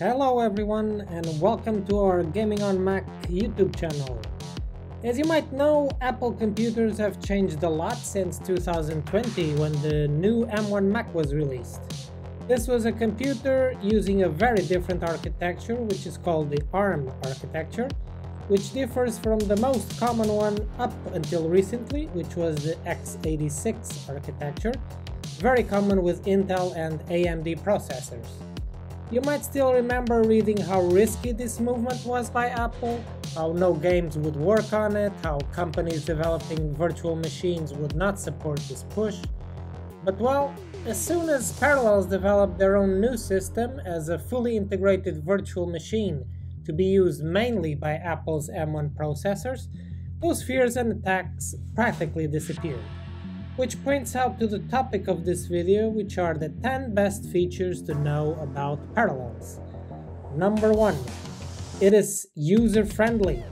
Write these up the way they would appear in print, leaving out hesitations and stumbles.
Hello everyone and welcome to our Gaming on Mac YouTube channel. As you might know, Apple computers have changed a lot since 2020 when the new M1 Mac was released. This was a computer using a very different architecture, which is called the ARM architecture, which differs from the most common one up until recently, which was the x86 architecture, very common with Intel and AMD processors. You might still remember reading how risky this movement was by Apple, how no games would work on it, how companies developing virtual machines would not support this push. But well, as soon as Parallels developed their own new system as a fully integrated virtual machine to be used mainly by Apple's M1 processors, those fears and attacks practically disappeared. Which points out to the topic of this video, which are the 10 best features to know about Parallels. Number 1. It is user-friendly.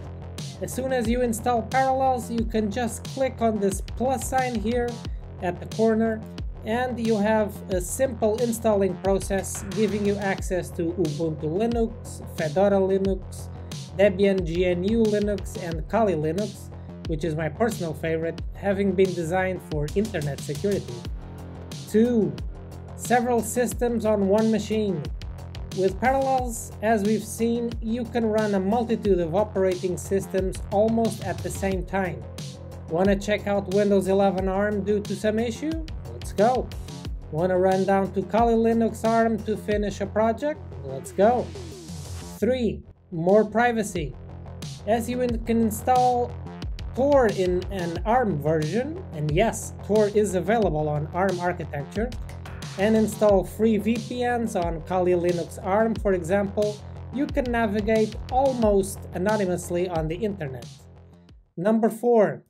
As soon as you install Parallels, you can just click on this plus sign here at the corner, and you have a simple installing process giving you access to Ubuntu Linux, Fedora Linux, Debian GNU Linux, and Kali Linux, which is my personal favorite, having been designed for internet security. 2. Several systems on one machine. With Parallels, as we've seen, you can run a multitude of operating systems almost at the same time. Wanna check out Windows 11 ARM due to some issue? Let's go. Wanna run down to Kali Linux ARM to finish a project? Let's go. 3. More privacy. As you can install Tor in an ARM version, and yes, Tor is available on ARM architecture, and install free VPNs on Kali Linux ARM, for example, you can navigate almost anonymously on the internet. Number 4.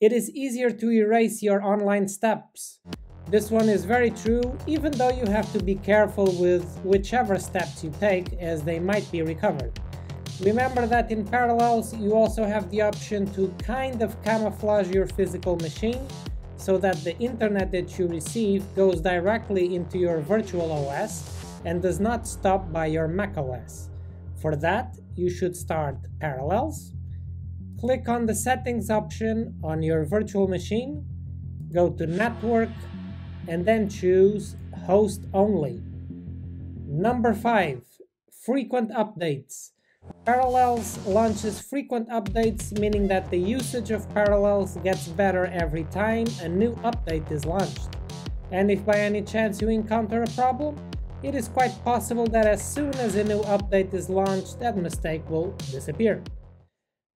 It is easier to erase your online steps. This one is very true, even though you have to be careful with whichever steps you take, as they might be recovered. Remember that in Parallels, you also have the option to kind of camouflage your physical machine so that the internet that you receive goes directly into your virtual OS and does not stop by your Mac OS. For that, you should start Parallels, click on the Settings option on your virtual machine, go to Network, and then choose Host Only. Number 5. Frequent updates. Parallels launches frequent updates, meaning that the usage of Parallels gets better every time a new update is launched. And if by any chance you encounter a problem, it is quite possible that as soon as a new update is launched, that mistake will disappear.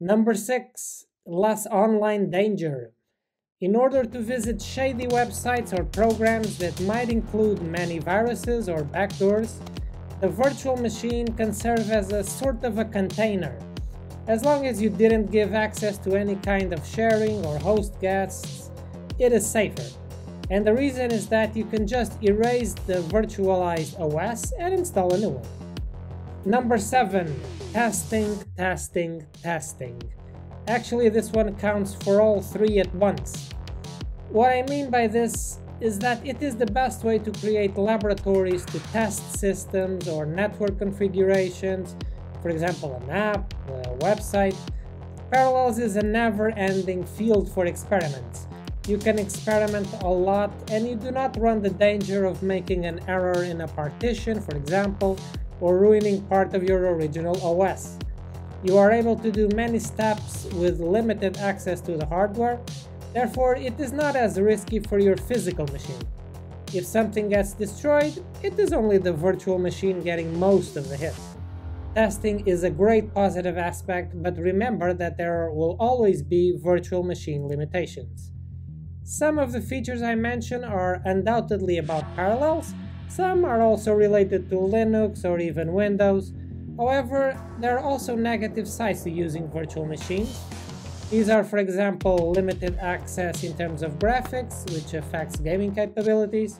Number 6. Less online danger. In order to visit shady websites or programs that might include many viruses or backdoors, the virtual machine can serve as a sort of a container. As long as you didn't give access to any kind of sharing or host guests, it is safer. And the reason is that you can just erase the virtualized OS and install a new one. Number 7. Testing, testing, testing. Actually, this one counts for all three at once. What I mean by this is that it is the best way to create laboratories to test systems or network configurations, for example an app, a website. Parallels is a never-ending field for experiments. You can experiment a lot and you do not run the danger of making an error in a partition, for example, or ruining part of your original OS. You are able to do many steps with limited access to the hardware. Therefore, it is not as risky for your physical machine. If something gets destroyed, it is only the virtual machine getting most of the hit. Testing is a great positive aspect, but remember that there will always be virtual machine limitations. Some of the features I mentioned are undoubtedly about Parallels, some are also related to Linux or even Windows. However, there are also negative sides to using virtual machines. These are, for example, limited access in terms of graphics, which affects gaming capabilities.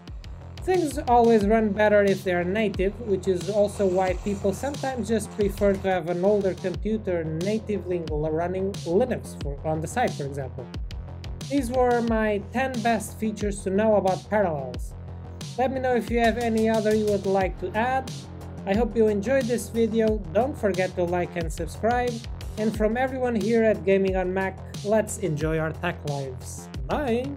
Things always run better if they are native, which is also why people sometimes just prefer to have an older computer natively running Linux on the side, for example. These were my 10 best features to know about Parallels. Let me know if you have any other you would like to add. I hope you enjoyed this video, don't forget to like and subscribe, and from everyone here at Gaming on Mac, let's enjoy our tech lives. Bye!